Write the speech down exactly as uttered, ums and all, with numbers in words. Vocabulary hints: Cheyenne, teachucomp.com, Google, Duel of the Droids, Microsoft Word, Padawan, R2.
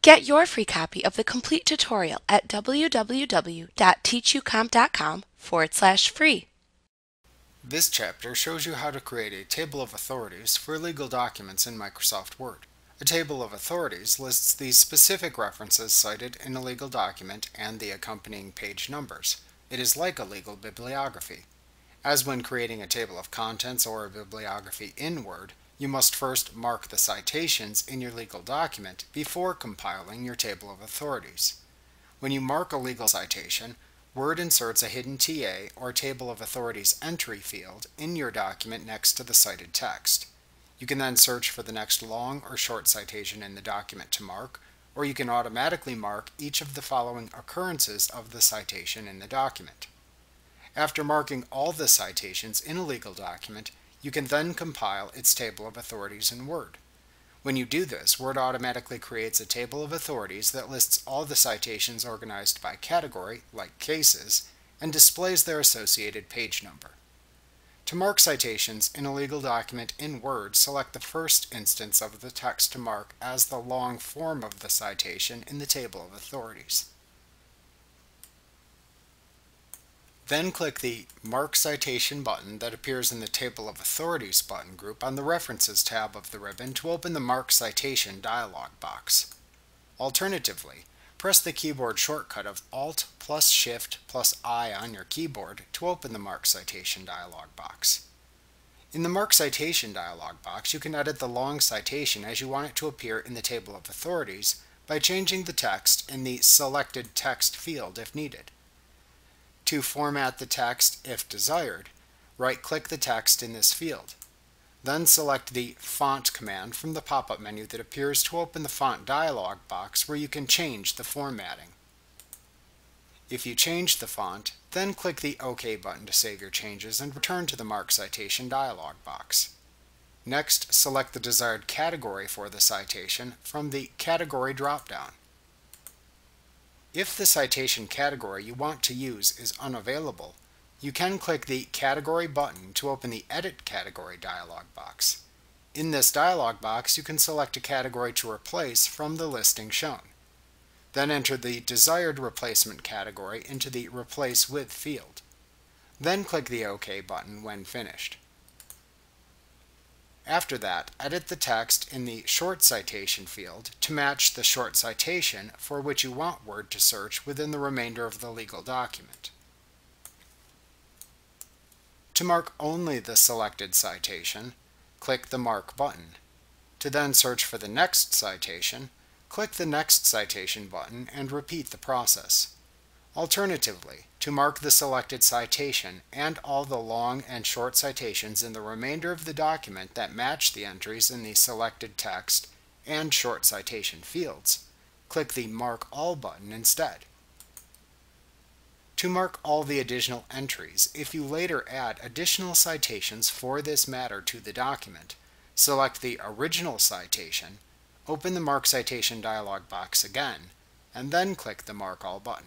Get your free copy of the complete tutorial at www.teachucomp.com forward slash free. This chapter shows you how to create a table of authorities for legal documents in Microsoft Word. A table of authorities lists the specific references cited in a legal document and the accompanying page numbers. It is like a legal bibliography. As when creating a table of contents or a bibliography in Word, you must first mark the citations in your legal document before compiling your table of authorities. When you mark a legal citation, Word inserts a hidden T A or Table of Authorities entry field in your document next to the cited text. You can then search for the next long or short citation in the document to mark, or you can automatically mark each of the following occurrences of the citation in the document. After marking all the citations in a legal document, you can then compile its table of authorities in Word. When you do this, Word automatically creates a table of authorities that lists all the citations organized by category, like cases, and displays their associated page number. To mark citations in a legal document in Word, select the first instance of the text to mark as the long form of the citation in the table of authorities. Then click the Mark Citation button that appears in the Table of Authorities button group on the References tab of the ribbon to open the Mark Citation dialog box. Alternatively, press the keyboard shortcut of Alt plus Shift plus I on your keyboard to open the Mark Citation dialog box. In the Mark Citation dialog box, you can edit the long citation as you want it to appear in the Table of Authorities by changing the text in the Selected Text field if needed. To format the text if desired, right-click the text in this field. Then select the Font command from the pop-up menu that appears to open the Font dialog box where you can change the formatting. If you change the font, then click the OK button to save your changes and return to the Mark Citation dialog box. Next, select the desired category for the citation from the Category drop-down. If the citation category you want to use is unavailable, you can click the Category button to open the Edit Category dialog box. In this dialog box, you can select a category to replace from the listing shown. Then enter the desired replacement category into the Replace With field. Then click the OK button when finished. After that, edit the text in the Short Citation field to match the short citation for which you want Word to search within the remainder of the legal document. To mark only the selected citation, click the Mark button. To then search for the next citation, click the Next Citation button and repeat the process. Alternatively, to mark the selected citation and all the long and short citations in the remainder of the document that match the entries in the selected text and short citation fields, click the Mark All button instead. To mark all the additional entries, if you later add additional citations for this matter to the document, select the Original Citation, open the Mark Citation dialog box again, and then click the Mark All button.